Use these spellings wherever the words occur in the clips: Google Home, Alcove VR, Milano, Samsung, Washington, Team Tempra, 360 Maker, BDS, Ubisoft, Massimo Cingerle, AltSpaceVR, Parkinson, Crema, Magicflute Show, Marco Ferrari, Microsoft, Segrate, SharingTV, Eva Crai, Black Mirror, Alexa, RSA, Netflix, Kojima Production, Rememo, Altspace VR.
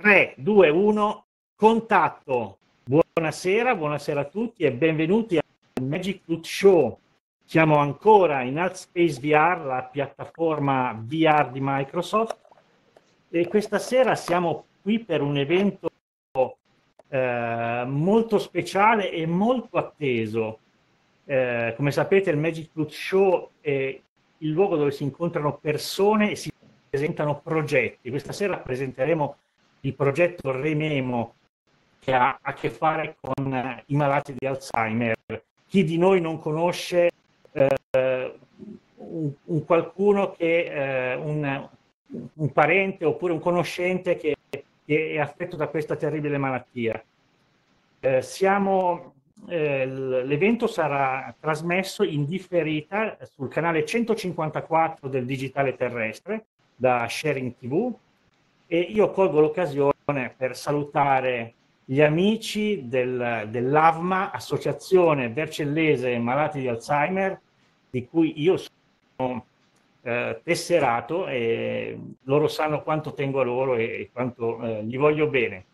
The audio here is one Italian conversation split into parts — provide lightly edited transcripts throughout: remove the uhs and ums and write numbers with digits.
3, 2, 1, contatto. Buonasera, buonasera a tutti e benvenuti al Magicflute Show. Siamo ancora in Altspace VR, la piattaforma VR di Microsoft, e questa sera siamo qui per un evento molto speciale e molto atteso. Come sapete, il Magicflute Show è il luogo dove si incontrano persone e si presentano progetti. Questa sera presenteremo il progetto Rememo, che ha a che fare con i malati di Alzheimer. Chi di noi non conosce qualcuno che un parente oppure un conoscente che è affetto da questa terribile malattia? L'evento sarà trasmesso in differita sul canale 154 del digitale terrestre da SharingTV, e io colgo l'occasione per salutare gli amici dell'AVMA, Associazione Vercellese Malati di Alzheimer, di cui io sono tesserato, e loro sanno quanto tengo a loro e quanto gli voglio bene.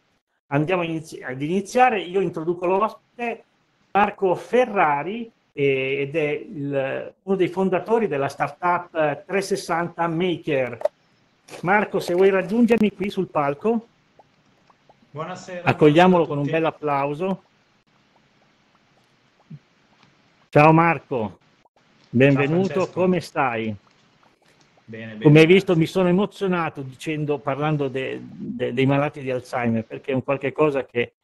Andiamo ad iniziare. Io introduco l'ospite, Marco Ferrari, ed è uno dei fondatori della startup 360 Maker. Marco, se vuoi raggiungermi qui sul palco. Buonasera. Accogliamolo con un bel applauso. Ciao Marco, benvenuto. Ciao, come stai? Bene, bene. Come hai visto, mi sono emozionato parlando dei malati di Alzheimer, perché è un qualche cosa che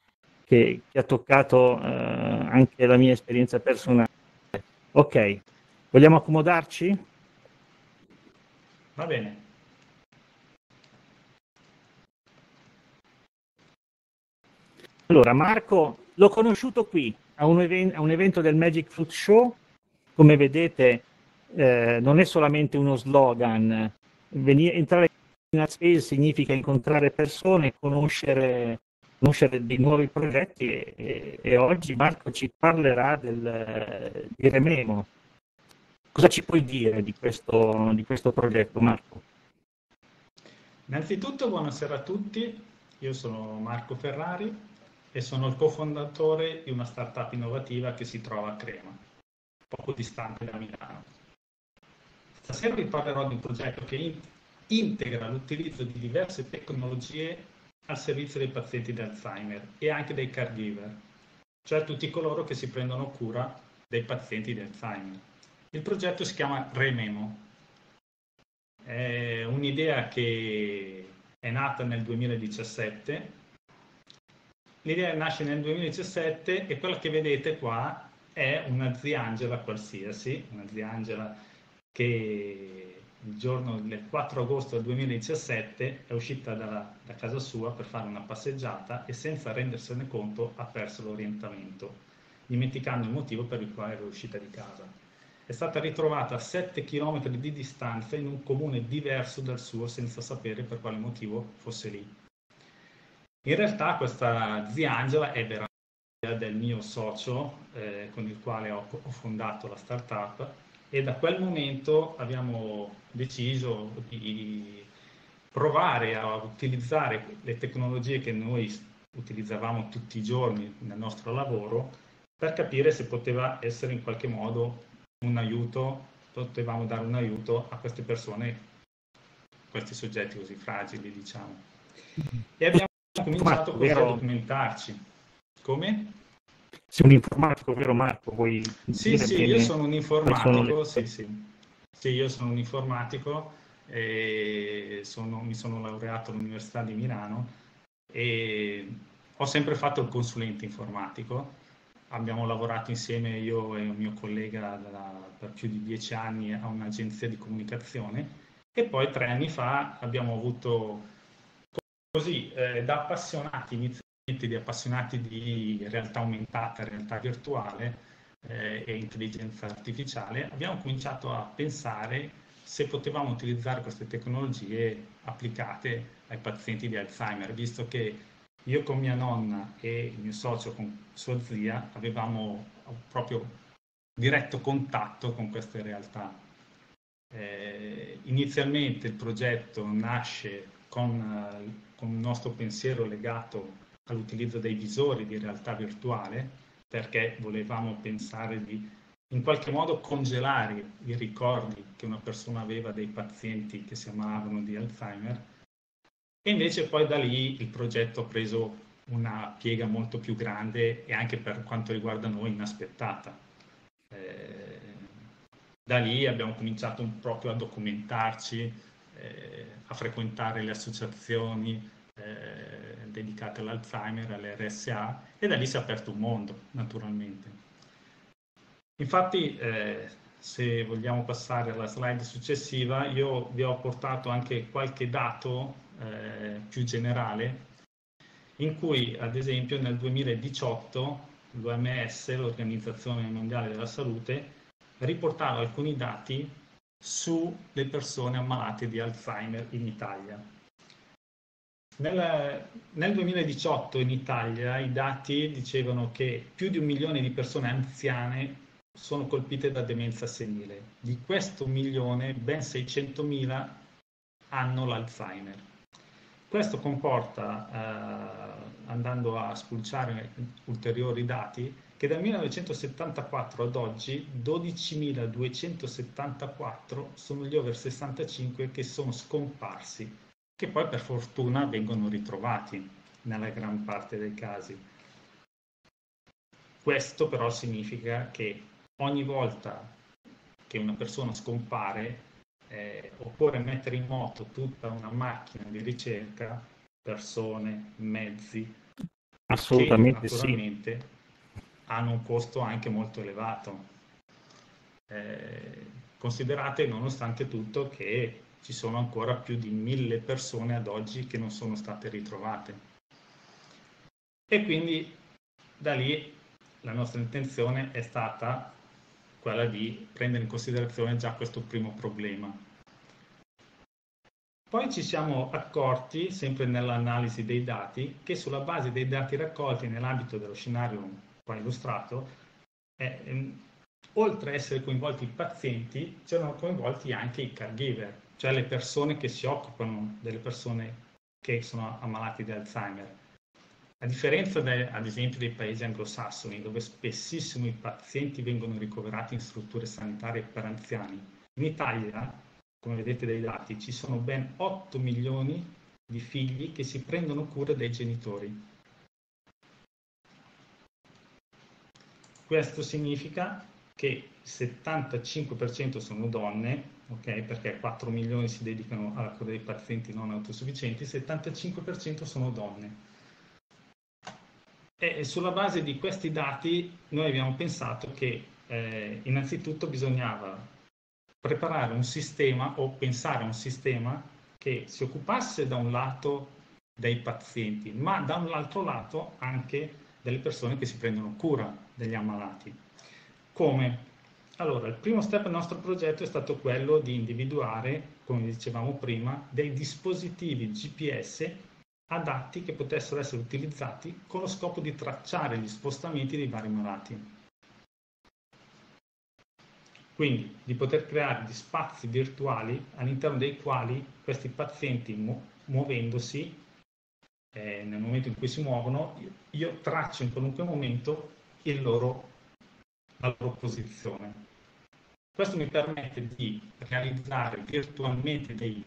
ha toccato anche la mia esperienza personale. Ok, vogliamo accomodarci? Va bene. Allora, Marco, l'ho conosciuto qui, a un evento del Magicflute Show. Come vedete, non è solamente uno slogan. Entrare in Altspace significa incontrare persone, conoscere dei nuovi progetti, e oggi Marco ci parlerà di Rememo. Cosa ci puoi dire di questo progetto, Marco? Innanzitutto, buonasera a tutti. Io sono Marco Ferrari e sono il cofondatore di una startup innovativa che si trova a Crema, poco distante da Milano. Stasera vi parlerò di un progetto che integra l'utilizzo di diverse tecnologie al servizio dei pazienti di Alzheimer e anche dei caregiver, cioè tutti coloro che si prendono cura dei pazienti di Alzheimer. Il progetto si chiama Rememo. È un'idea che è nata nel 2017. L'idea nasce nel 2017 e quella che vedete qua è una zia Angela qualsiasi, una zia Angela che il giorno del 4 agosto del 2017 è uscita da casa sua per fare una passeggiata e, senza rendersene conto, ha perso l'orientamento, dimenticando il motivo per il quale era uscita di casa. È stata ritrovata a 7 km di distanza in un comune diverso dal suo, senza sapere per quale motivo fosse lì. In realtà questa zia Angela è veramente del mio socio con il quale ho fondato la startup, e da quel momento abbiamo deciso di provare a utilizzare le tecnologie che noi utilizzavamo tutti i giorni nel nostro lavoro per capire se poteva essere in qualche modo un aiuto, potevamo dare un aiuto a queste persone, questi soggetti così fragili, diciamo. E abbiamo cominciato così a documentarci. Come? Sei un informatico, vero Marco? Vuoi sì, sì, io sono un informatico, sì, io sono un informatico, mi sono laureato all'Università di Milano e ho sempre fatto il consulente informatico. Abbiamo lavorato insieme, io e un mio collega, per più di 10 anni a un'agenzia di comunicazione, e poi 3 anni fa abbiamo avuto, così, da appassionati, inizialmente di appassionati di realtà aumentata, realtà virtuale e intelligenza artificiale, abbiamo cominciato a pensare se potevamo utilizzare queste tecnologie applicate ai pazienti di Alzheimer, visto che io con mia nonna e il mio socio con sua zia avevamo proprio diretto contatto con queste realtà. Inizialmente il progetto nasce con con il nostro pensiero legato all'utilizzo dei visori di realtà virtuale, perché volevamo pensare di in qualche modo congelare i ricordi che una persona aveva dei pazienti che si ammalavano di Alzheimer. E invece poi da lì il progetto ha preso una piega molto più grande e anche per quanto riguarda noi inaspettata. Da lì abbiamo cominciato proprio a documentarci, a frequentare le associazioni dedicate all'Alzheimer, all'RSA, e da lì si è aperto un mondo, naturalmente. Infatti, se vogliamo passare alla slide successiva, io vi ho portato anche qualche dato più generale, in cui, ad esempio, nel 2018 l'OMS, l'Organizzazione Mondiale della Salute, riportava alcuni dati sulle persone ammalate di Alzheimer in Italia. Nel 2018 in Italia i dati dicevano che più di 1 milione di persone anziane sono colpite da demenza senile. Di questo 1 milione, ben 600.000 hanno l'Alzheimer. Questo comporta, andando a spulciare ulteriori dati, che dal 1974 ad oggi 12.274 sono gli over 65 che sono scomparsi, che poi per fortuna vengono ritrovati nella gran parte dei casi. Questo però significa che ogni volta che una persona scompare, occorre mettere in moto tutta una macchina di ricerca, persone, mezzi, assolutamente, che naturalmente sì, hanno un costo anche molto elevato. Considerate nonostante tutto che ci sono ancora più di 1.000 persone ad oggi che non sono state ritrovate. E quindi da lì la nostra intenzione è stata quella di prendere in considerazione già questo primo problema. Poi ci siamo accorti, sempre nell'analisi dei dati, che sulla base dei dati raccolti nell'ambito dello scenario qua illustrato, oltre a essere coinvolti i pazienti, c'erano coinvolti anche i caregiver, cioè le persone che si occupano delle persone che sono ammalate di Alzheimer. A differenza, ad esempio, dei paesi anglosassoni, dove spessissimo i pazienti vengono ricoverati in strutture sanitarie per anziani, in Italia, come vedete dai dati, ci sono ben 8 milioni di figli che si prendono cura dei genitori. Questo significa che il 75% sono donne, okay, perché 4 milioni si dedicano alla cura dei pazienti non autosufficienti, il 75% sono donne. E sulla base di questi dati noi abbiamo pensato che innanzitutto bisognava preparare un sistema o pensare a un sistema che si occupasse da un lato dei pazienti, ma da un altro lato anche delle persone che si prendono cura degli ammalati. Come? Allora, il primo step del nostro progetto è stato quello di individuare, come dicevamo prima, dei dispositivi GPS adatti che potessero essere utilizzati con lo scopo di tracciare gli spostamenti dei vari malati. Quindi di poter creare gli spazi virtuali all'interno dei quali questi pazienti muovendosi, nel momento in cui si muovono, io traccio in qualunque momento la loro posizione. Questo mi permette di realizzare virtualmente dei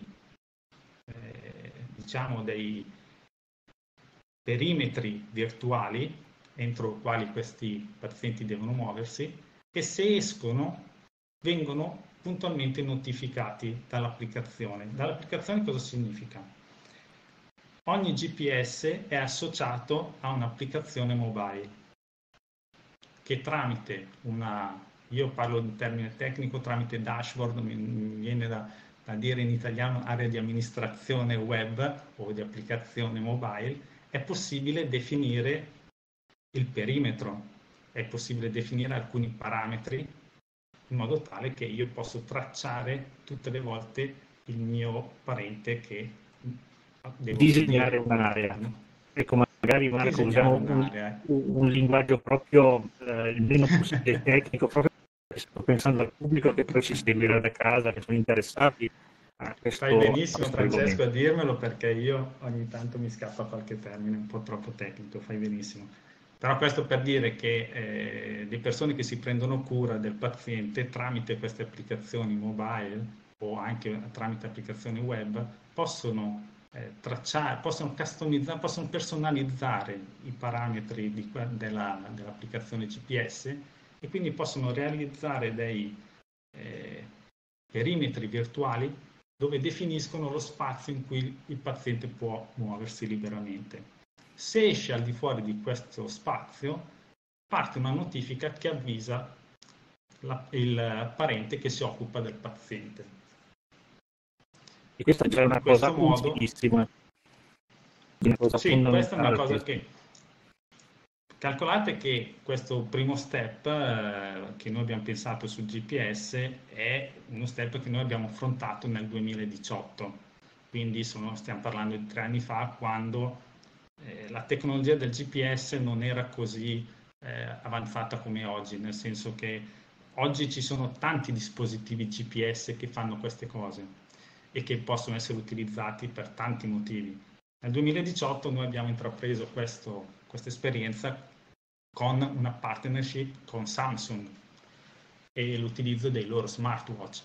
perimetri virtuali entro i quali questi pazienti devono muoversi, e se escono vengono puntualmente notificati dall'applicazione. Dall'applicazione cosa significa? Ogni GPS è associato a un'applicazione mobile che tramite io parlo in termine tecnico, tramite dashboard, mi viene da dire in italiano area di amministrazione web o di applicazione mobile, è possibile definire il perimetro, è possibile definire alcuni parametri in modo tale che io posso tracciare tutte le volte il mio parente che devo disegnare un'area. Ecco, magari Marco, usiamo un linguaggio proprio il meno possibile tecnico, proprio sto pensando al pubblico che poi ci seguirà da casa, che sono interessati Questo, fai benissimo Francesco a dirmelo, perché io ogni tanto mi scappa qualche termine un po' troppo tecnico, fai benissimo. Però questo per dire che le persone che si prendono cura del paziente tramite queste applicazioni mobile o anche tramite applicazioni web possono tracciare, possono customizzare, possono personalizzare i parametri dell'applicazione GPS e quindi possono realizzare dei perimetri virtuali dove definiscono lo spazio in cui il paziente può muoversi liberamente. Se esce al di fuori di questo spazio, parte una notifica che avvisa il parente che si occupa del paziente. E questa è già una cosa utilissima. Sì, questa è una cosa che... Calcolate che questo primo step che noi abbiamo pensato sul GPS è uno step che noi abbiamo affrontato nel 2018, quindi stiamo parlando di 3 anni fa, quando la tecnologia del GPS non era così avanzata come oggi, nel senso che oggi ci sono tanti dispositivi GPS che fanno queste cose e che possono essere utilizzati per tanti motivi. Nel 2018 noi abbiamo intrapreso questa esperienza con una partnership con Samsung e l'utilizzo dei loro smartwatch.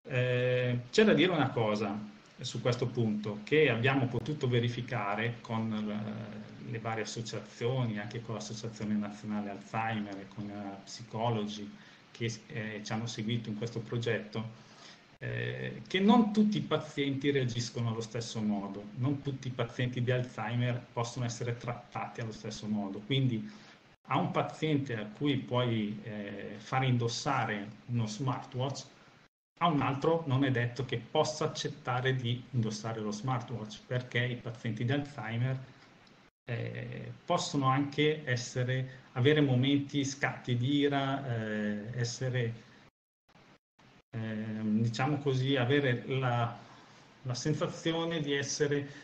C'è da dire una cosa su questo punto, che abbiamo potuto verificare con le varie associazioni, anche con l'Associazione Nazionale Alzheimer e con psicologi che ci hanno seguito in questo progetto, che non tutti i pazienti reagiscono allo stesso modo, non tutti i pazienti di Alzheimer possono essere trattati allo stesso modo, quindi a un paziente a cui puoi far indossare uno smartwatch, a un altro non è detto che possa accettare di indossare lo smartwatch, perché i pazienti di Alzheimer possono anche avere momenti, scatti di ira, essere... diciamo così, avere la sensazione di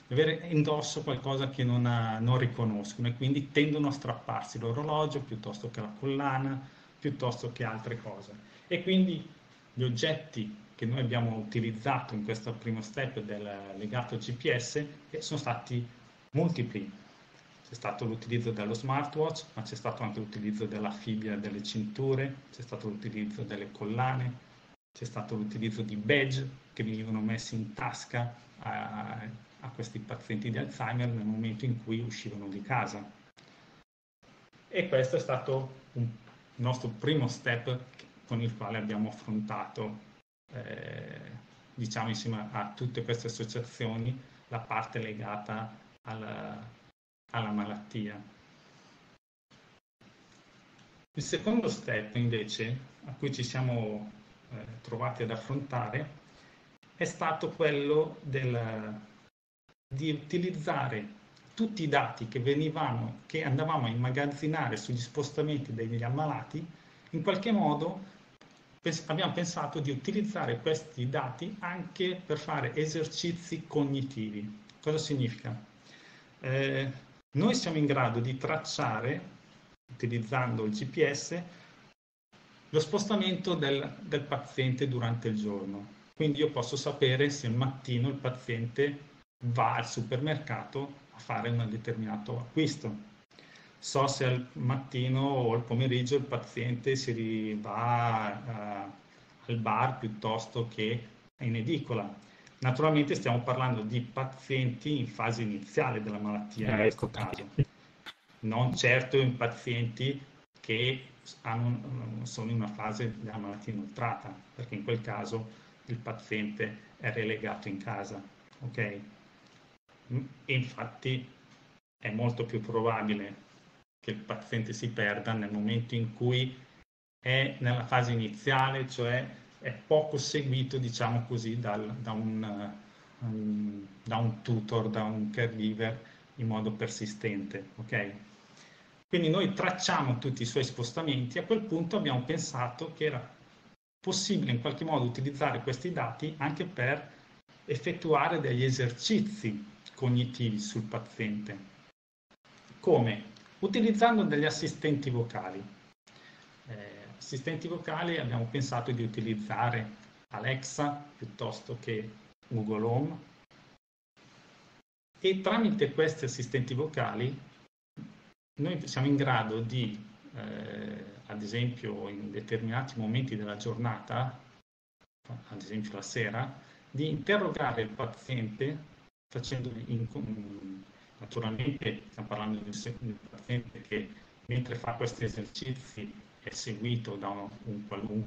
avere indosso qualcosa che non riconoscono, e quindi tendono a strapparsi l'orologio piuttosto che la collana, piuttosto che altre cose. E quindi gli oggetti che noi abbiamo utilizzato in questo primo step legato al GPS sono stati multipli. C'è stato l'utilizzo dello smartwatch, ma c'è stato anche l'utilizzo della fibbia delle cinture, c'è stato l'utilizzo delle collane, c'è stato l'utilizzo di badge che venivano messi in tasca a questi pazienti di Alzheimer nel momento in cui uscivano di casa. E questo è stato il nostro primo step con il quale abbiamo affrontato, diciamo insieme a tutte queste associazioni, la parte legata alla malattia. Il secondo step invece a cui ci siamo trovati ad affrontare è stato quello di utilizzare tutti i dati che andavamo a immagazzinare sugli spostamenti degli ammalati. In qualche modo abbiamo pensato di utilizzare questi dati anche per fare esercizi cognitivi. Cosa significa? Noi siamo in grado di tracciare, utilizzando il GPS, lo spostamento del paziente durante il giorno. Quindi io posso sapere se al mattino il paziente va al supermercato a fare un determinato acquisto. So se al mattino o al pomeriggio il paziente si va al bar piuttosto che in edicola. Naturalmente stiamo parlando di pazienti in fase iniziale della malattia, in questo caso. Non certo in pazienti che sono in una fase della malattia inoltrata, perché in quel caso il paziente è relegato in casa, ok? E infatti è molto più probabile che il paziente si perda nel momento in cui è nella fase iniziale, cioè è poco seguito, diciamo così, da un tutor, da un caregiver in modo persistente, ok? Quindi noi tracciamo tutti i suoi spostamenti. A quel punto abbiamo pensato che era possibile in qualche modo utilizzare questi dati anche per effettuare degli esercizi cognitivi sul paziente. Come? Utilizzando degli assistenti vocali. Assistenti vocali abbiamo pensato di utilizzare Alexa piuttosto che Google Home, e tramite questi assistenti vocali noi siamo in grado di, ad esempio in determinati momenti della giornata, ad esempio la sera, di interrogare il paziente facendo, naturalmente stiamo parlando di un paziente che mentre fa questi esercizi è seguito da una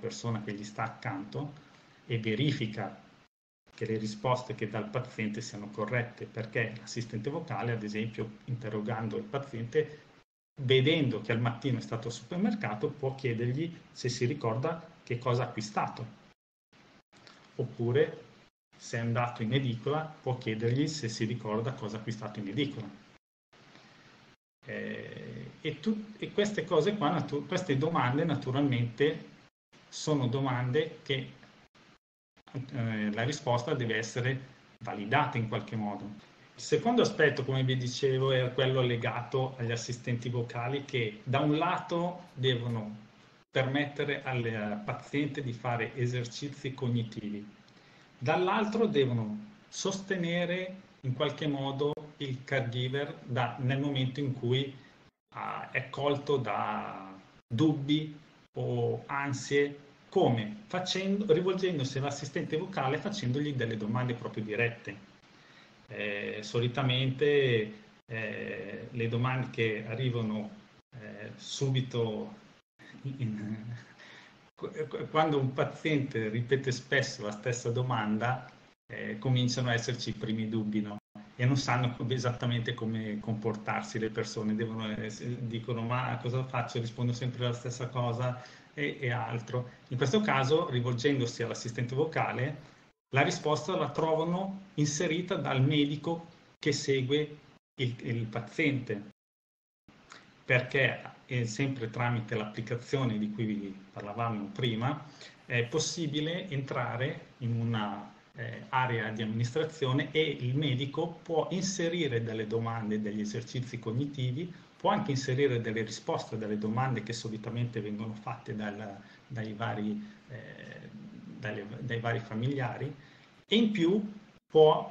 persona che gli sta accanto e verifica che le risposte che dà il paziente siano corrette, perché l'assistente vocale, ad esempio interrogando il paziente, vedendo che al mattino è stato al supermercato, può chiedergli se si ricorda che cosa ha acquistato, oppure se è andato in edicola può chiedergli se si ricorda cosa ha acquistato in edicola. E queste cose qua, queste domande naturalmente sono domande che la risposta deve essere validata in qualche modo. Il secondo aspetto, come vi dicevo, è quello legato agli assistenti vocali, che da un lato devono permettere al paziente di fare esercizi cognitivi, dall'altro devono sostenere in qualche modo il caregiver nel momento in cui è colto da dubbi o ansie, come rivolgendosi all'assistente vocale, facendogli delle domande proprio dirette. Solitamente le domande che arrivano subito quando un paziente ripete spesso la stessa domanda, cominciano a esserci i primi dubbi, no? E non sanno esattamente come comportarsi le persone, dicono ma cosa faccio, rispondo sempre alla stessa cosa e altro. In questo caso, rivolgendosi all'assistente vocale, la risposta la trovano inserita dal medico che segue il paziente, perché sempre tramite l'applicazione di cui vi parlavamo prima è possibile entrare in una area di amministrazione e il medico può inserire delle domande, degli esercizi cognitivi, può anche inserire delle risposte dalle domande che solitamente vengono fatte dai vari familiari, e in più può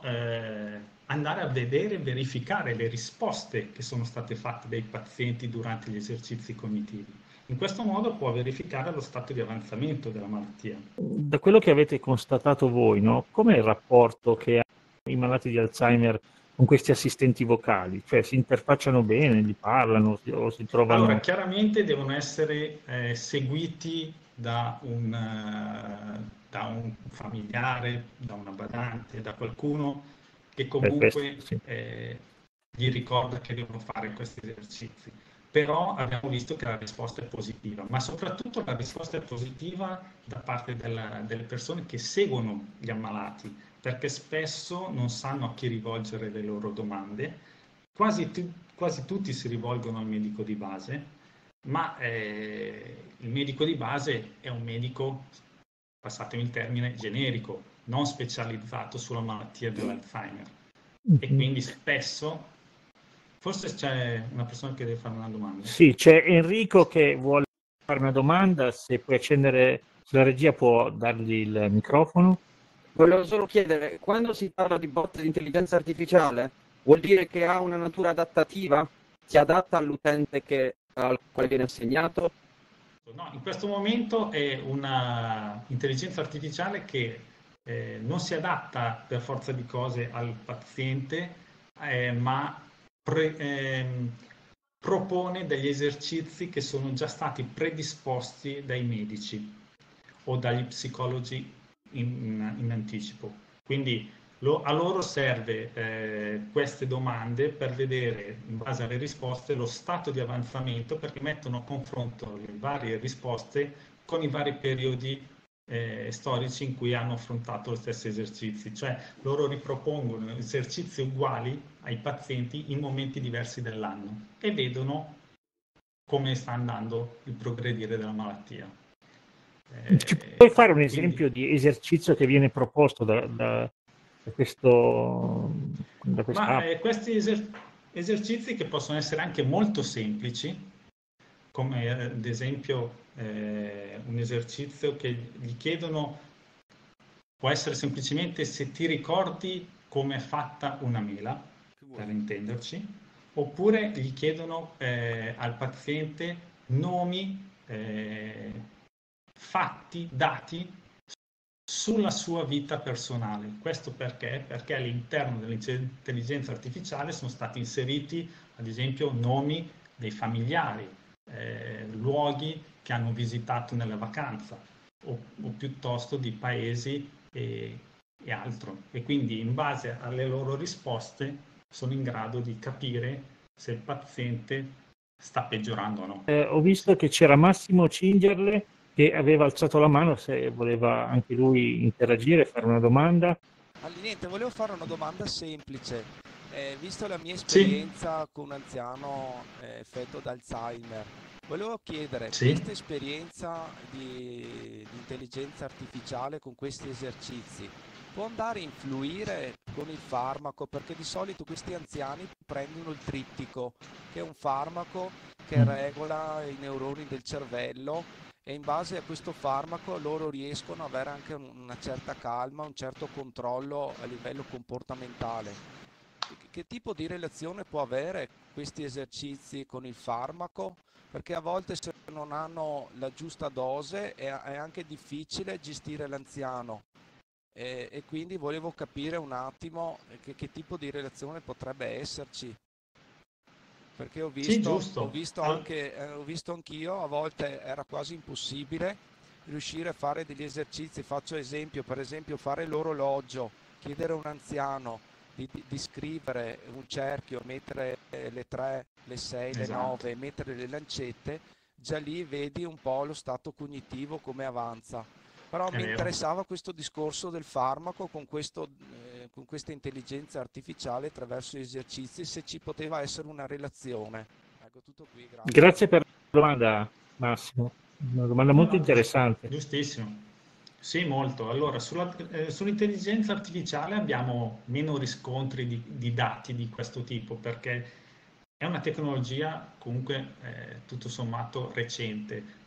andare a vedere e verificare le risposte che sono state fatte dai pazienti durante gli esercizi cognitivi. In questo modo può verificare lo stato di avanzamento della malattia. Da quello che avete constatato voi, no? Com'è il rapporto che hanno i malati di Alzheimer con questi assistenti vocali? Cioè si interfacciano bene, gli parlano o si trovano... Allora, chiaramente devono essere seguiti da un familiare, da una badante, da qualcuno che comunque gli ricorda che devono fare questi esercizi. Però abbiamo visto che la risposta è positiva, ma soprattutto la risposta è positiva da parte delle persone che seguono gli ammalati, perché spesso non sanno a chi rivolgere le loro domande. Quasi tutti si rivolgono al medico di base, ma il medico di base è un medico, passatemi il termine, generico, non specializzato sulla malattia dell'Alzheimer. E quindi spesso, forse c'è una persona che deve fare una domanda. Sì, c'è Enrico che vuole fare una domanda, se puoi accendere, se la regia può dargli il microfono. Volevo solo chiedere, quando si parla di bot di intelligenza artificiale, vuol dire che ha una natura adattativa? Si adatta all'utente al quale viene assegnato? No, in questo momento è una intelligenza artificiale che non si adatta per forza di cose al paziente, ma propone degli esercizi che sono già stati predisposti dai medici o dagli psicologi in anticipo. Quindi a loro serve queste domande per vedere, in base alle risposte, lo stato di avanzamento, perché mettono a confronto le varie risposte con i vari periodi storici in cui hanno affrontato gli stessi esercizi, cioè loro ripropongono esercizi uguali ai pazienti in momenti diversi dell'anno e vedono come sta andando il progredire della malattia. Ci puoi fare un esempio di esercizio che viene proposto da questi esercizi, che possono essere anche molto semplici, come ad esempio un esercizio che gli chiedono, può essere semplicemente se ti ricordi come è fatta una mela, per intenderci, oppure gli chiedono al paziente nomi, fatti, dati sulla sua vita personale. Questo perché? Perché all'interno dell'intelligenza artificiale sono stati inseriti, ad esempio, nomi dei familiari, luoghi che hanno visitato nella vacanza, o piuttosto di paesi e altro. E quindi in base alle loro risposte sono in grado di capire se il paziente sta peggiorando o no. Ho visto che c'era Massimo Cingerle che aveva alzato la mano se voleva anche lui interagire, fare una domanda. Niente, volevo fare una domanda semplice. Visto la mia esperienza con un anziano affetto da Alzheimer, volevo chiedere, questa esperienza di intelligenza artificiale con questi esercizi può andare a influire con il farmaco? Perché di solito questi anziani prendono il triptico, che è un farmaco che regola i neuroni del cervello, e in base a questo farmaco loro riescono ad avere anche una certa calma, un certo controllo a livello comportamentale. Che tipo di relazione può avere questi esercizi con il farmaco? Perché a volte se non hanno la giusta dose è anche difficile gestire l'anziano. E quindi volevo capire un attimo che tipo di relazione potrebbe esserci, perché ho visto anch'io, a volte era quasi impossibile riuscire a fare degli esercizi. Faccio esempio, per esempio fare l'orologio, chiedere a un anziano di scrivere un cerchio, mettere le 3, le 6, le 9, mettere le lancette, già lì vedi un po' lo stato cognitivo come avanza. Però mi interessava questo discorso del farmaco con questa intelligenza artificiale attraverso gli esercizi, se ci poteva essere una relazione. Ecco, tutto qui, grazie. Grazie per la domanda, Massimo. Una domanda molto interessante. Giustissimo. Sì, molto. Allora, sull'intelligenza artificiale abbiamo meno riscontri di dati di questo tipo, perché è una tecnologia comunque tutto sommato recente.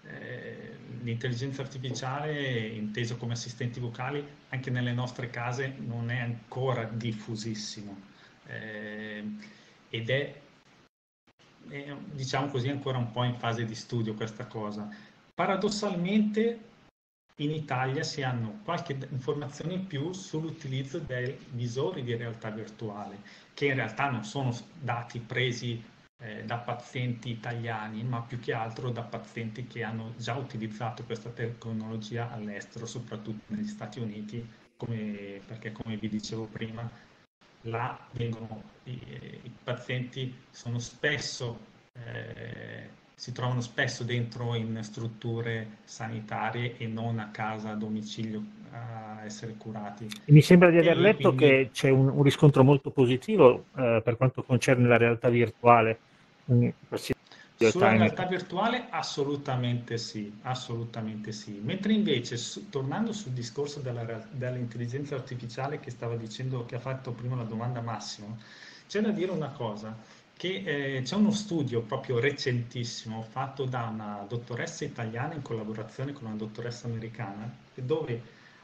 L'intelligenza artificiale, intesa come assistenti vocali, anche nelle nostre case non è ancora diffusissimo ed è, diciamo così, ancora un po' in fase di studio questa cosa. Paradossalmente in Italia si hanno qualche informazione in più sull'utilizzo dei visori di realtà virtuale, che in realtà non sono dati presi da pazienti italiani, ma più che altro da pazienti che hanno già utilizzato questa tecnologia all'estero, soprattutto negli Stati Uniti, perché come vi dicevo prima, là i pazienti sono spesso, si trovano spesso dentro in strutture sanitarie e non a casa, a domicilio, a essere curati. Mi sembra di aver letto che c'è un riscontro molto positivo per quanto concerne la realtà virtuale. Sulla realtà virtuale assolutamente sì, mentre invece, tornando sul discorso dell'intelligenza artificiale che stava dicendo, che ha fatto prima la domanda Massimo, c'è da dire una cosa, che c'è uno studio proprio recentissimo fatto da una dottoressa italiana in collaborazione con una dottoressa americana, dove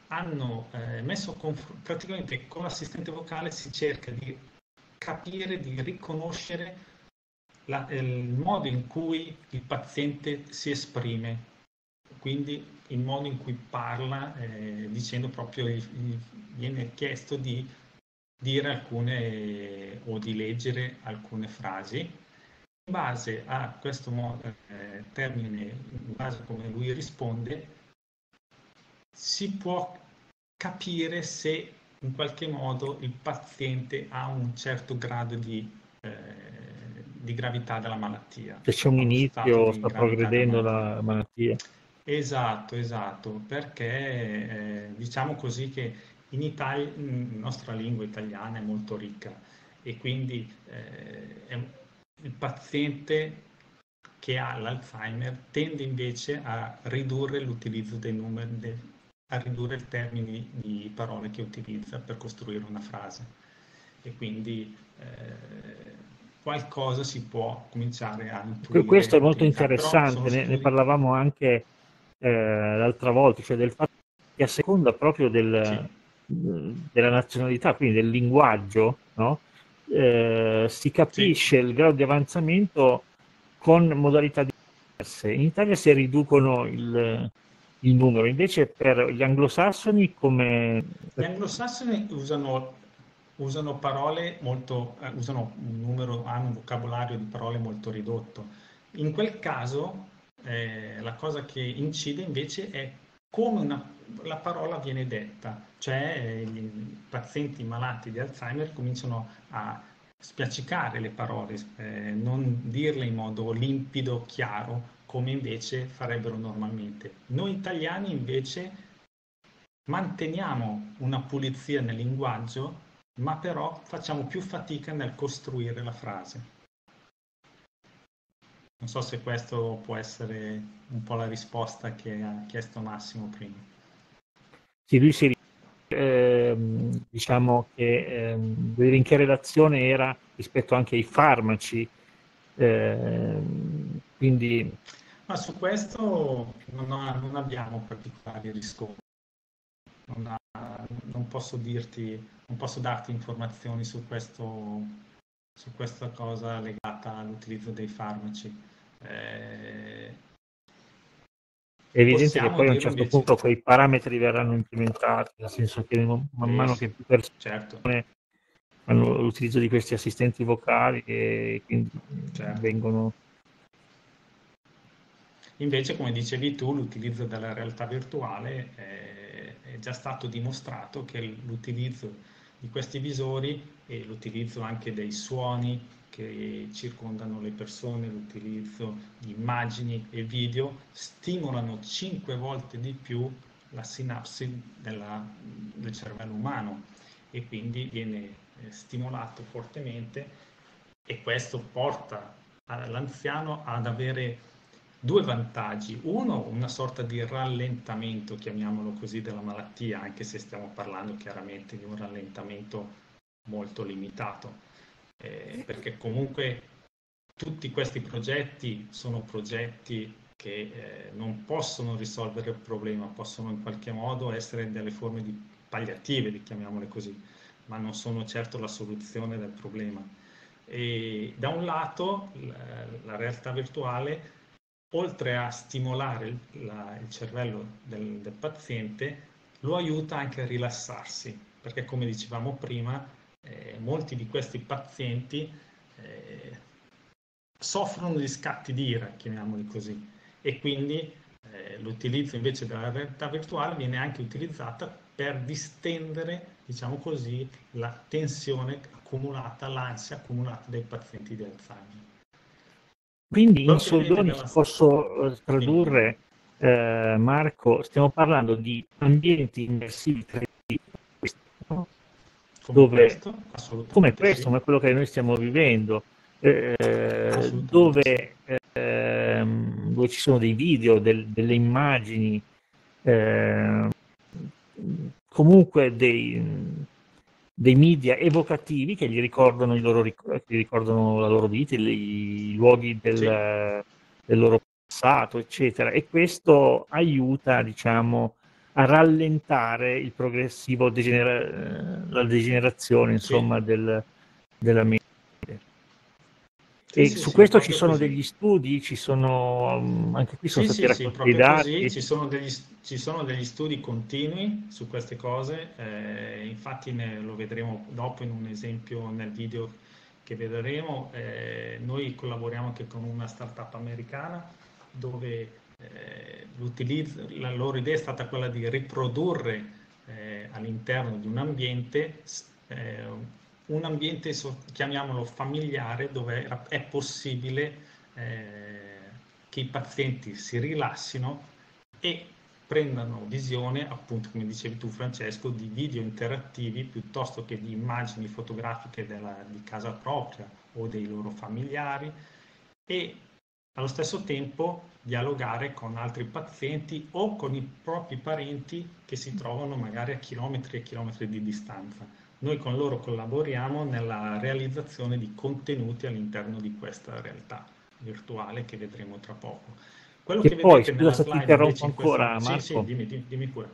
hanno messo praticamente con l'assistente vocale si cerca di capire, di riconoscere il modo in cui il paziente si esprime, quindi il modo in cui parla, dicendo proprio, viene chiesto di dire alcune o di leggere alcune frasi. In base a questo termine, in base a come lui risponde, si può capire se in qualche modo il paziente ha un certo grado di gravità della malattia. Se c'è un inizio, sta progredendo la malattia. Esatto, perché diciamo così che in Italia la nostra lingua italiana è molto ricca e quindi il paziente che ha l'Alzheimer tende invece a ridurre l'utilizzo dei numeri, a ridurre il termine di parole che utilizza per costruire una frase, e quindi qualcosa si può cominciare a introdurre. Questo è molto interessante, ne parlavamo anche l'altra volta, cioè del fatto che a seconda proprio del, della nazionalità, quindi del linguaggio, no? Si capisce il grado di avanzamento con modalità diverse. In Italia si riducono il numero, invece per gli anglosassoni come... Gli anglosassoni usano parole molto, hanno un vocabolario di parole molto ridotto. In quel caso la cosa che incide invece è come la parola viene detta, cioè i pazienti malati di Alzheimer cominciano a spiaccicare le parole, non dirle in modo limpido, chiaro, come invece farebbero normalmente. Noi italiani invece manteniamo una pulizia nel linguaggio, ma però facciamo più fatica nel costruire la frase. Non so se questo può essere un po' la risposta che ha chiesto Massimo prima. Sì, lui si diciamo che in che relazione era rispetto anche ai farmaci, quindi... Ma su questo non abbiamo particolari riscontri. Non posso dirti, non posso darti informazioni su questa cosa legata all'utilizzo dei farmaci. È evidente che poi a un certo punto quei parametri verranno implementati, nel senso che man mano che più persone fanno l'utilizzo di questi assistenti vocali e quindi vengono... Invece, come dicevi tu, l'utilizzo della realtà virtuale è già stato dimostrato che l'utilizzo di questi visori e l'utilizzo anche dei suoni che circondano le persone, l'utilizzo di immagini e video stimolano 5 volte di più la sinapsi del cervello umano e quindi viene stimolato fortemente, e questo porta l'anziano ad avere due vantaggi: uno, una sorta di rallentamento, chiamiamolo così, della malattia, anche se stiamo parlando chiaramente di un rallentamento molto limitato, perché comunque tutti questi progetti sono progetti che non possono risolvere il problema, possono in qualche modo essere delle forme di palliative, chiamiamole così, ma non sono certo la soluzione del problema. E da un lato la realtà virtuale, oltre a stimolare il cervello del paziente, lo aiuta anche a rilassarsi, perché come dicevamo prima, molti di questi pazienti soffrono di scatti di ira, chiamiamoli così, e quindi l'utilizzo invece della realtà virtuale viene anche utilizzata per distendere, diciamo così, la tensione accumulata, l'ansia accumulata dai pazienti di Alzheimer. Quindi in soldoni posso tradurre, Marco, stiamo parlando di ambienti immersivi 3D, no? Come quello che noi stiamo vivendo, dove ci sono dei video, delle immagini, comunque dei media evocativi che gli ricordano la loro vita, i luoghi del loro passato, eccetera. E questo aiuta, diciamo, a rallentare il progressivo la degenerazione, insomma, della mente. Questo ci sono degli studi, anche qui sono stati raccolti i dati. Sì, ci sono degli studi continui su queste cose, infatti lo vedremo dopo in un esempio nel video che vedremo. Noi collaboriamo anche con una startup americana dove la loro idea è stata quella di riprodurre all'interno di un ambiente chiamiamolo familiare, dove è possibile che i pazienti si rilassino e prendano visione, appunto come dicevi tu Francesco, di video interattivi piuttosto che di immagini fotografiche di casa propria o dei loro familiari, e allo stesso tempo dialogare con altri pazienti o con i propri parenti che si trovano magari a chilometri e chilometri di distanza. Noi con loro collaboriamo nella realizzazione di contenuti all'interno di questa realtà virtuale che vedremo tra poco. Quello che poi, scusa, ti interrompo ancora, questa... Marco, sì, dimmi pure.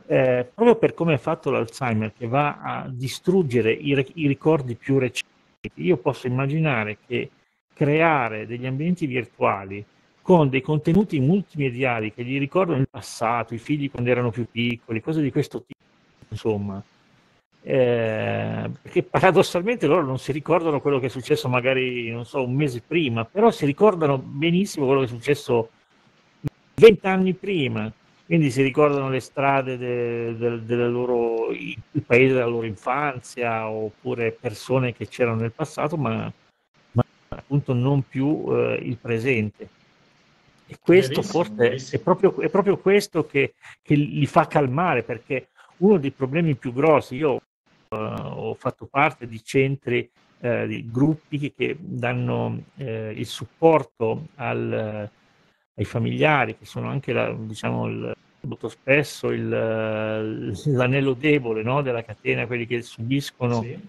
Proprio per come è fatto l'Alzheimer, che va a distruggere i ricordi più recenti, io posso immaginare che creare degli ambienti virtuali con dei contenuti multimediali che gli ricordano il passato, i figli quando erano più piccoli, cose di questo tipo, insomma, perché paradossalmente loro non si ricordano quello che è successo magari, non so, un mese prima, però si ricordano benissimo quello che è successo 20 anni prima, quindi si ricordano le strade del paese della loro infanzia, oppure persone che c'erano nel passato, ma appunto non più il presente. E questo forse è proprio questo che li fa calmare, perché uno dei problemi più grossi, io ho fatto parte di centri, di gruppi che danno il supporto ai familiari, che sono anche molto spesso l'anello debole, no, della catena, quelli che subiscono, sì,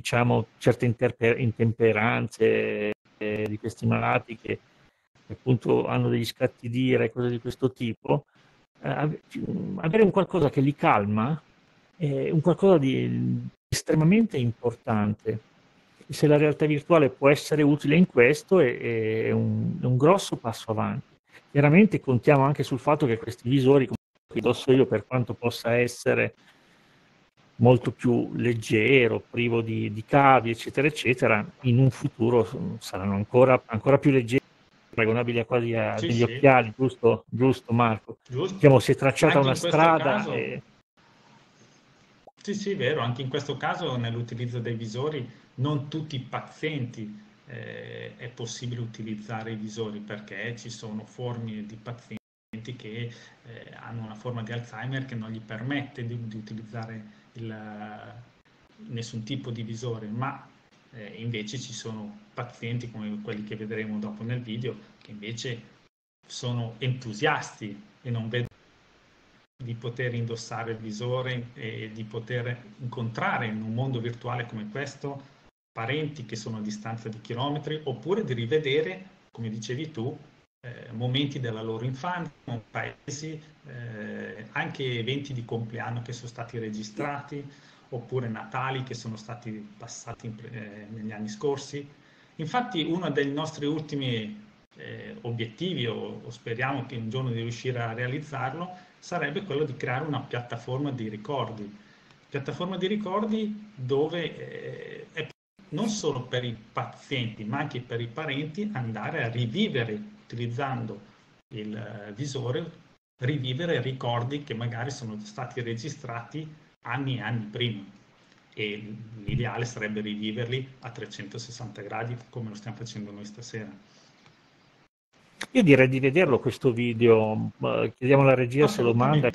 certe intemperanze di questi malati che appunto hanno degli scatti di ira e cose di questo tipo. Avere un qualcosa che li calma è un qualcosa di estremamente importante. Se la realtà virtuale può essere utile in questo, è un grosso passo avanti. Chiaramente contiamo anche sul fatto che questi visori, come indosso io, per quanto possa essere molto più leggero, privo di cavi, eccetera, eccetera, in un futuro saranno ancora più leggeri, paragonabili quasi a degli occhiali, giusto Marco? Giusto. Diciamo, si è tracciata anche una strada. Caso... Sì, vero, anche in questo caso nell'utilizzo dei visori non tutti i pazienti è possibile utilizzare i visori, perché ci sono forme di pazienti che hanno una forma di Alzheimer che non gli permette di utilizzare nessun tipo di visore, ma invece ci sono pazienti come quelli che vedremo dopo nel video che invece sono entusiasti e non vedono di poter indossare il visore e di poter incontrare in un mondo virtuale come questo parenti che sono a distanza di chilometri, oppure di rivedere, come dicevi tu, momenti della loro infanzia, paesi, anche eventi di compleanno che sono stati registrati, oppure Natali che sono stati passati negli anni scorsi. Infatti uno dei nostri ultimi obiettivi, o speriamo che un giorno di riuscire a realizzarlo, sarebbe quello di creare una piattaforma di ricordi dove è non solo per i pazienti ma anche per i parenti andare a rivivere, utilizzando il visore, rivivere ricordi che magari sono stati registrati anni e anni prima, e l'ideale sarebbe riviverli a 360 gradi come lo stiamo facendo noi stasera. Io direi di vederlo questo video, chiediamo alla regia se lo manda.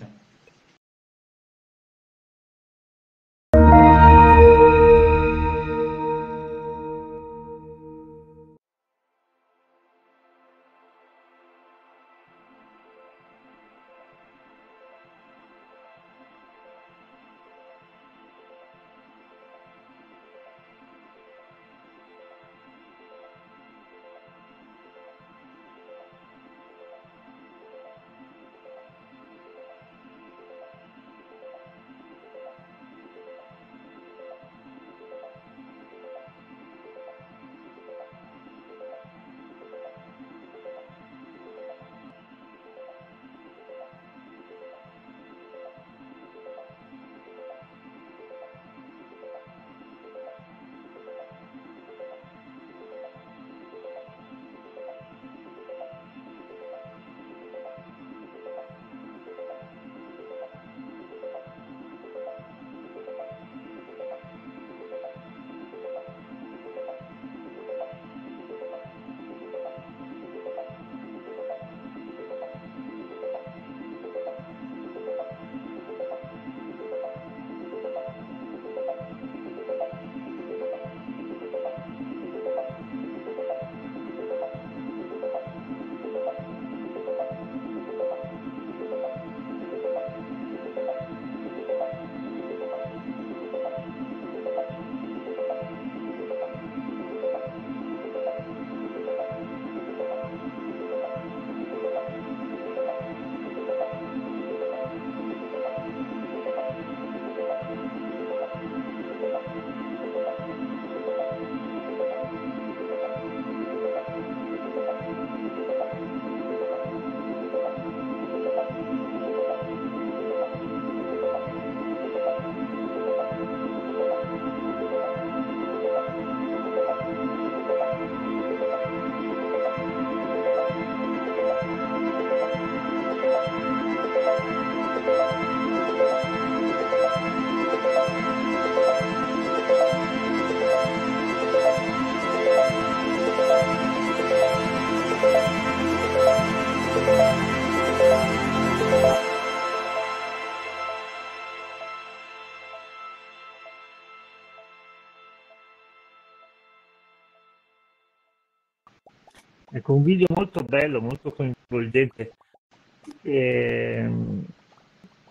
Ecco, un video molto bello, molto coinvolgente,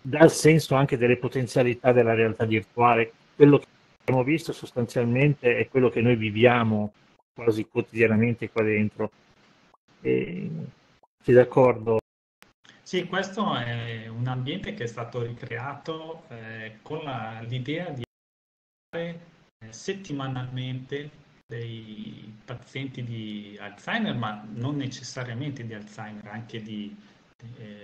dà il senso anche delle potenzialità della realtà virtuale. Quello che abbiamo visto sostanzialmente è quello che noi viviamo quasi quotidianamente qua dentro. Sei d'accordo? Sì, questo è un ambiente che è stato ricreato con l'idea di fare settimanalmente dei pazienti di Alzheimer, ma non necessariamente di Alzheimer, anche di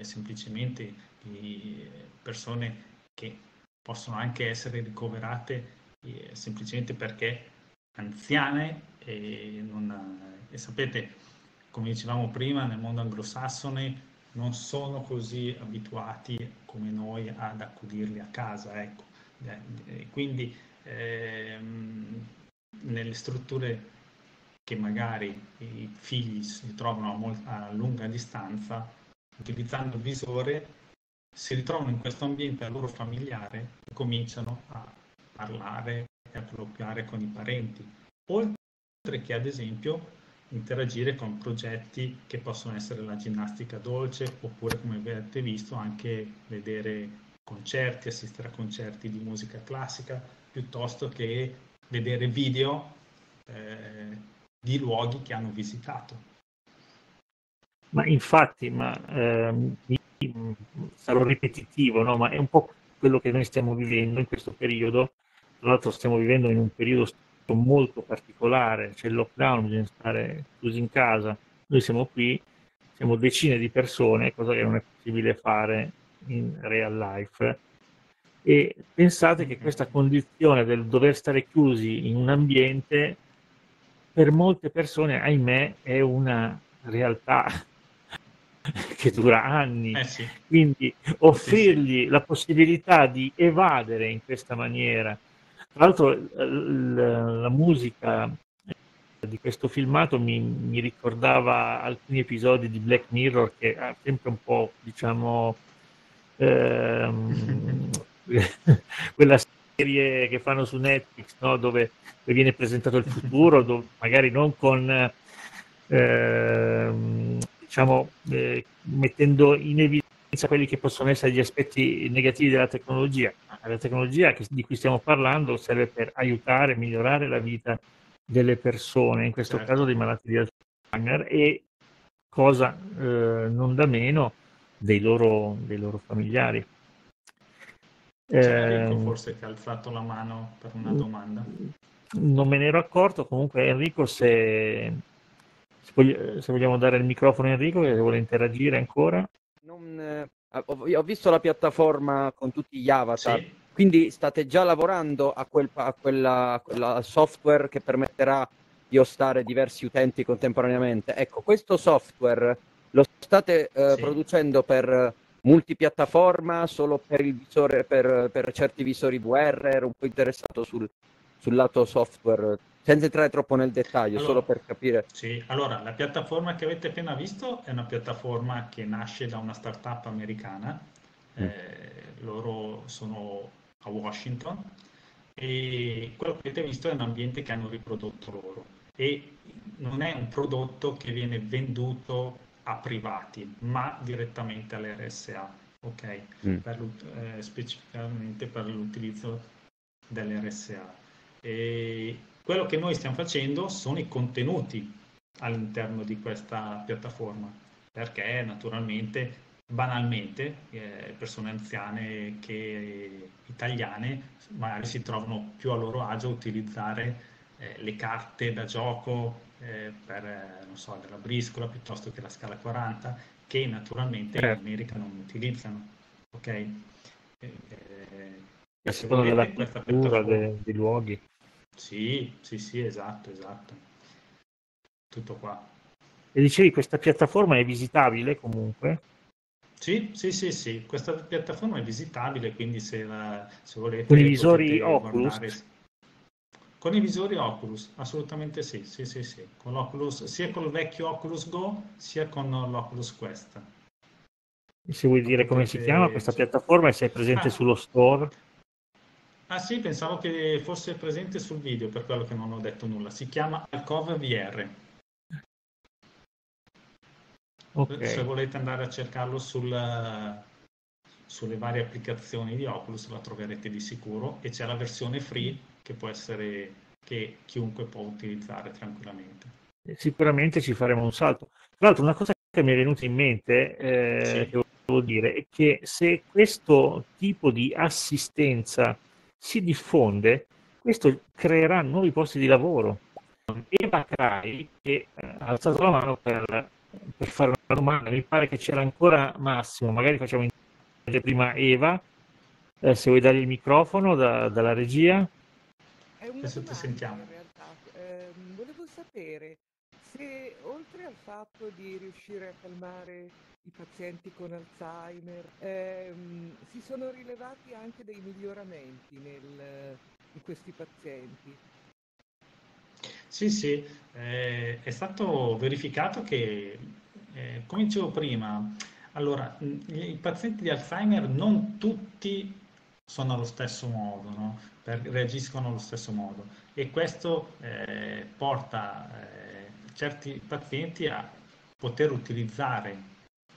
semplicemente di persone che possono anche essere ricoverate semplicemente perché anziane e sapete, come dicevamo prima, nel mondo anglosassone non sono così abituati come noi ad accudirli a casa, ecco. Quindi nelle strutture che magari i figli si trovano a lunga distanza, utilizzando il visore, si ritrovano in questo ambiente a loro familiare e cominciano a parlare e a colloquiare con i parenti, oltre che ad esempio interagire con progetti che possono essere la ginnastica dolce, oppure, come avete visto, anche vedere concerti, assistere a concerti di musica classica, piuttosto che vedere video di luoghi che hanno visitato. Ma infatti, sarò ripetitivo, no? Ma è un po' quello che noi stiamo vivendo in questo periodo. Tra l'altro stiamo vivendo in un periodo molto particolare, c'è il lockdown, bisogna stare chiusi in casa. Noi siamo qui, siamo decine di persone, cosa che non è possibile fare in real life. E pensate che questa condizione del dover stare chiusi in un ambiente, per molte persone, ahimè, è una realtà che dura anni, sì. Quindi offrirgli la possibilità di evadere in questa maniera. Tra l'altro la musica di questo filmato mi ricordava alcuni episodi di Black Mirror, che ha sempre un po', diciamo, quella serie che fanno su Netflix, no? Dove viene presentato il futuro, dove magari non con... mettendo in evidenza quelli che possono essere gli aspetti negativi della tecnologia. La tecnologia di cui stiamo parlando serve per aiutare, migliorare la vita delle persone, in questo caso dei malati di Alzheimer, e cosa non da meno dei loro familiari. Enrico forse ti ha alzato la mano per una domanda. Non me ne ero accorto, comunque Enrico, se vogliamo dare il microfono a Enrico, che vuole interagire ancora. Ho visto la piattaforma con tutti gli avatar, sì. Quindi state già lavorando a quel software che permetterà di ostare diversi utenti contemporaneamente. Ecco, questo software lo state producendo per multipiattaforma, solo per il visore, per certi visori VR? Ero un po' interessato sul lato software, senza entrare troppo nel dettaglio, allora, solo per capire. Sì, allora la piattaforma che avete appena visto è una piattaforma che nasce da una startup americana, loro sono a Washington, e quello che avete visto è un ambiente che hanno riprodotto loro, e non è un prodotto che viene venduto a privati, ma direttamente all'RSA, ok? Specificamente per l'utilizzo dell'RSA. E quello che noi stiamo facendo sono i contenuti all'interno di questa piattaforma, perché naturalmente, banalmente, persone anziane che italiane magari si trovano più a loro agio a utilizzare le carte da gioco per, non so, la briscola piuttosto che la scala 40, che naturalmente in America non utilizzano, ok? A seconda della cultura dei luoghi. Sì, esatto. Tutto qua. E dicevi, questa piattaforma è visitabile comunque? Sì. Questa piattaforma è visitabile, quindi se volete... Con i visori Oculus? Con i visori Oculus, assolutamente sì. Con l'Oculus, sia con il vecchio Oculus Go, sia con l'Oculus Quest. E se vuoi dire come si chiama questa piattaforma e se è presente sullo store... Ah sì, pensavo che fosse presente sul video, per quello che non ho detto nulla. Si chiama Alcove VR. Okay. Se volete andare a cercarlo sulle varie applicazioni di Oculus, la troverete di sicuro, e c'è la versione free che chiunque può utilizzare tranquillamente. Sicuramente ci faremo un salto. Tra l'altro, una cosa che mi è venuta in mente, che volevo dire, è che se questo tipo di assistenza si diffonde, questo creerà nuovi posti di lavoro. Eva Crai, che ha alzato la mano per fare una domanda, mi pare che c'era ancora Massimo, magari facciamo prima Eva, se vuoi dare il microfono dalla regia. È una domanda, sentiamo. In realtà. Volevo sapere se, oltre al fatto di riuscire a calmare i pazienti con Alzheimer, si sono rilevati anche dei miglioramenti in questi pazienti. Sì, è stato verificato che, come dicevo prima, allora, i pazienti di Alzheimer non tutti sono allo stesso modo, no? Reagiscono allo stesso modo, e questo porta certi pazienti a poter utilizzare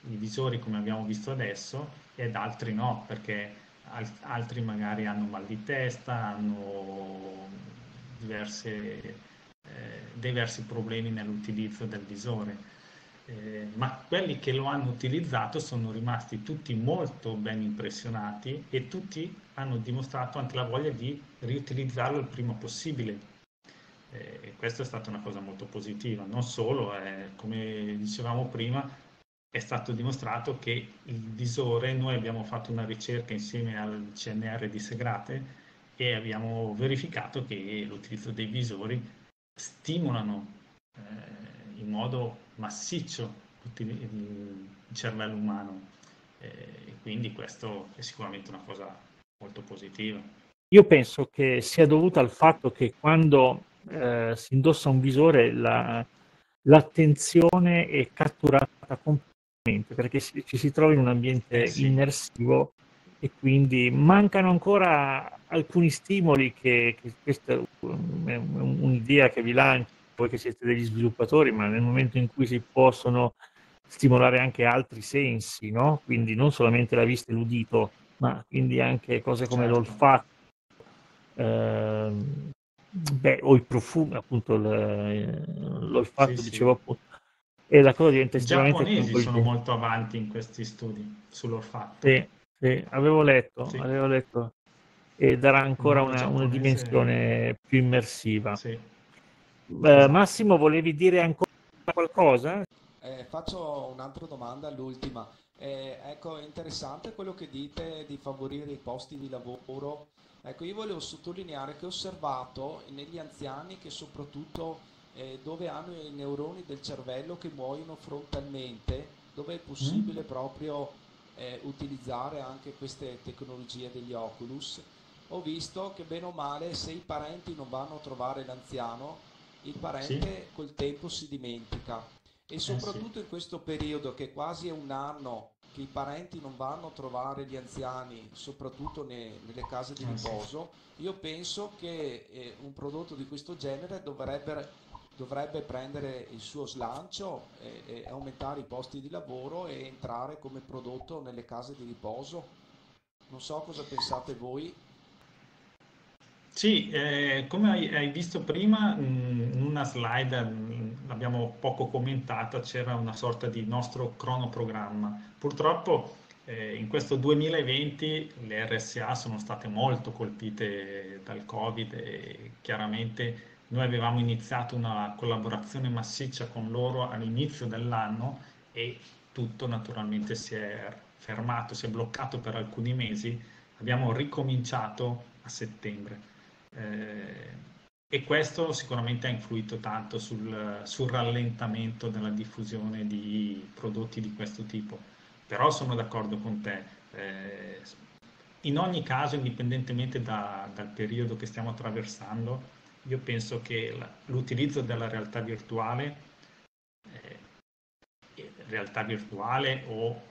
i visori come abbiamo visto adesso ed altri no, perché altri magari hanno mal di testa, hanno diversi problemi nell'utilizzo del visore, ma quelli che lo hanno utilizzato sono rimasti tutti molto ben impressionati e tutti hanno dimostrato anche la voglia di riutilizzarlo il prima possibile. Questa è stata una cosa molto positiva. Non solo, come dicevamo prima, è stato dimostrato che il visore, noi abbiamo fatto una ricerca insieme al CNR di Segrate e abbiamo verificato che l'utilizzo dei visori stimolano in modo massiccio il cervello umano, e quindi questo è sicuramente una cosa molto positiva. Io penso che sia dovuta al fatto che quando si indossa un visore l'attenzione è catturata completamente, perché ci si trova in un ambiente immersivo e quindi mancano ancora alcuni stimoli che questa è un'idea che vi lancio, voi che siete degli sviluppatori, ma nel momento in cui si possono stimolare anche altri sensi, no? Quindi non solamente la vista e l'udito, ma quindi anche cose come l'olfatto, o i profumi, appunto l'olfatto, dicevo appunto. E la cosa diventa estremamente... I giapponesi sono molto avanti in questi studi sull'olfatto. Sì, avevo letto. E darà ancora una dimensione più immersiva. Sì. Massimo, volevi dire ancora qualcosa? Faccio un'altra domanda, l'ultima. Ecco, è interessante quello che dite di favorire i posti di lavoro. Ecco, io volevo sottolineare che ho osservato negli anziani che soprattutto dove hanno i neuroni del cervello che muoiono frontalmente, dove è possibile proprio utilizzare anche queste tecnologie degli Oculus, ho visto che bene o male se i parenti non vanno a trovare l'anziano, il parente col tempo si dimentica, e soprattutto in questo periodo che quasi è un anno che i parenti non vanno a trovare gli anziani, soprattutto nelle case di riposo, io penso che un prodotto di questo genere dovrebbe prendere il suo slancio e aumentare i posti di lavoro e entrare come prodotto nelle case di riposo. Non so cosa pensate voi. Sì, come hai visto prima, in una slide l'abbiamo poco commentata, c'era una sorta di nostro cronoprogramma. Purtroppo in questo 2020 le RSA sono state molto colpite dal Covid e chiaramente noi avevamo iniziato una collaborazione massiccia con loro all'inizio dell'anno e tutto naturalmente si è fermato, si è bloccato per alcuni mesi. Abbiamo ricominciato a settembre e questo sicuramente ha influito tanto sul rallentamento della diffusione di prodotti di questo tipo. Però sono d'accordo con te. In ogni caso, indipendentemente dal periodo che stiamo attraversando, io penso che l'utilizzo della realtà virtuale o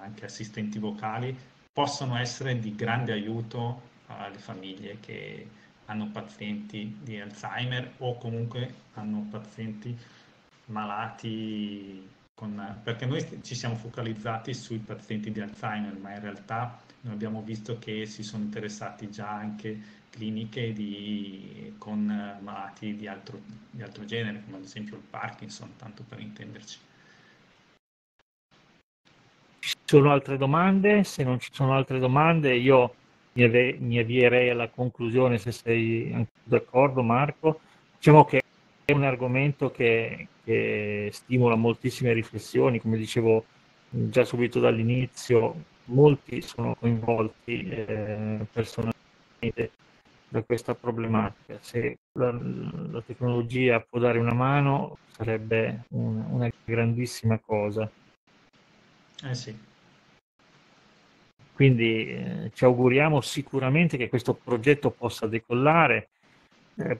anche assistenti vocali possono essere di grande aiuto alle famiglie che hanno pazienti di Alzheimer o comunque hanno pazienti malati perché noi ci siamo focalizzati sui pazienti di Alzheimer, ma in realtà noi abbiamo visto che si sono interessati già anche cliniche con malati di altro genere, come ad esempio il Parkinson, tanto per intenderci. Ci sono altre domande? Se non ci sono altre domande io mi avvierei alla conclusione, se sei d'accordo Marco. Diciamo che è un argomento che stimola moltissime riflessioni, come dicevo già subito dall'inizio, molti sono coinvolti personalmente da questa problematica. Se la tecnologia può dare una mano sarebbe una grandissima cosa. Sì. Quindi ci auguriamo sicuramente che questo progetto possa decollare.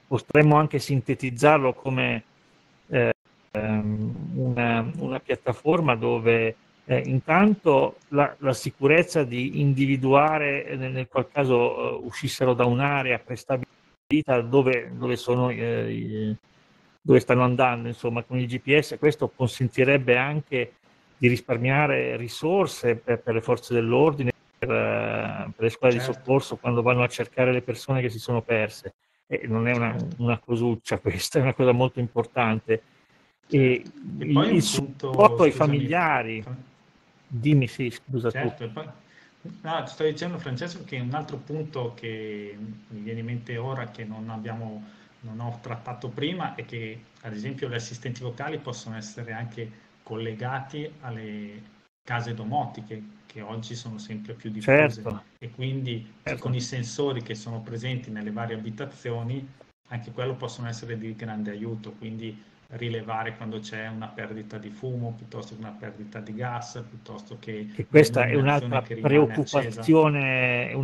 Potremmo anche sintetizzarlo come una piattaforma dove intanto la sicurezza di individuare, nel qual caso uscissero da un'area prestabilita dove stanno andando, insomma, con il GPS. Questo consentirebbe anche di risparmiare risorse per le forze dell'ordine, per le squadre di soccorso quando vanno a cercare le persone che si sono perse. Non è una cosuccia questa, è una cosa molto importante. E poi il supporto ai familiari. Dimmi, sì, scusa. Certo, tu. No, ti sto dicendo, Francesco, che un altro punto che mi viene in mente ora, che non ho trattato prima, è che ad esempio gli assistenti vocali possono essere anche collegati alle case domotiche, che oggi sono sempre più diffuse. Certo. E quindi con i sensori che sono presenti nelle varie abitazioni, anche quello possono essere di grande aiuto, quindi rilevare quando c'è una perdita di fumo, piuttosto che una perdita di gas, piuttosto che questa è un'altra preoccupazione,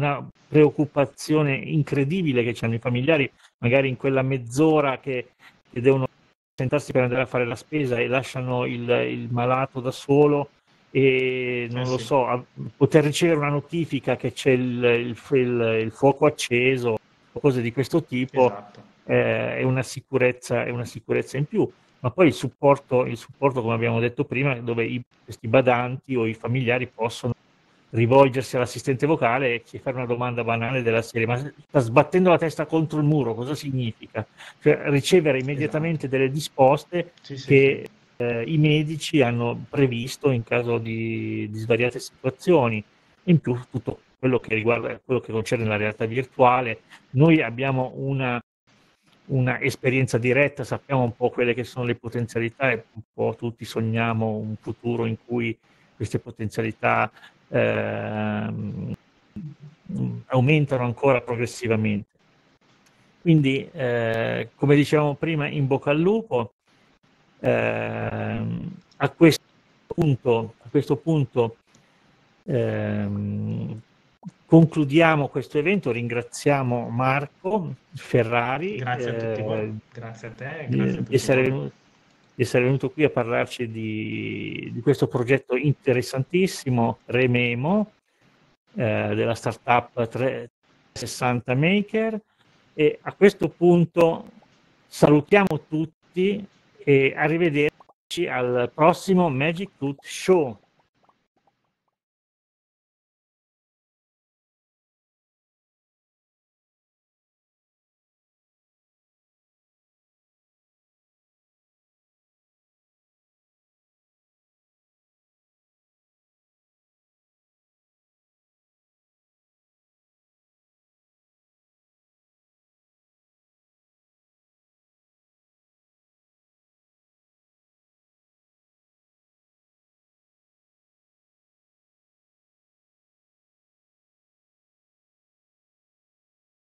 incredibile che hanno i familiari, magari in quella mezz'ora che devono sentarsi per andare a fare la spesa e lasciano il malato da solo. E non lo so, poter ricevere una notifica che c'è il fuoco acceso, cose di questo tipo. Esatto. è una sicurezza in più, ma poi il supporto, come abbiamo detto prima, dove questi badanti o i familiari possono rivolgersi all'assistente vocale e fare una domanda banale della serie: ma sta sbattendo la testa contro il muro, cosa significa? Cioè, ricevere immediatamente delle risposte che i medici hanno previsto in caso di svariate situazioni. In più tutto quello che riguarda, quello che concerne la realtà virtuale, noi abbiamo una esperienza diretta, sappiamo un po' quelle che sono le potenzialità e un po' tutti sogniamo un futuro in cui queste potenzialità aumentano ancora progressivamente. Quindi come dicevamo prima, in bocca al lupo. A questo punto, concludiamo questo evento. Ringraziamo Marco Ferrari. Grazie a tutti voi. Grazie a te, grazie di essere venuto qui a parlarci di questo progetto interessantissimo, Rememo, della startup 360 Maker. E a questo punto salutiamo tutti e arrivederci al prossimo Magicflute Show.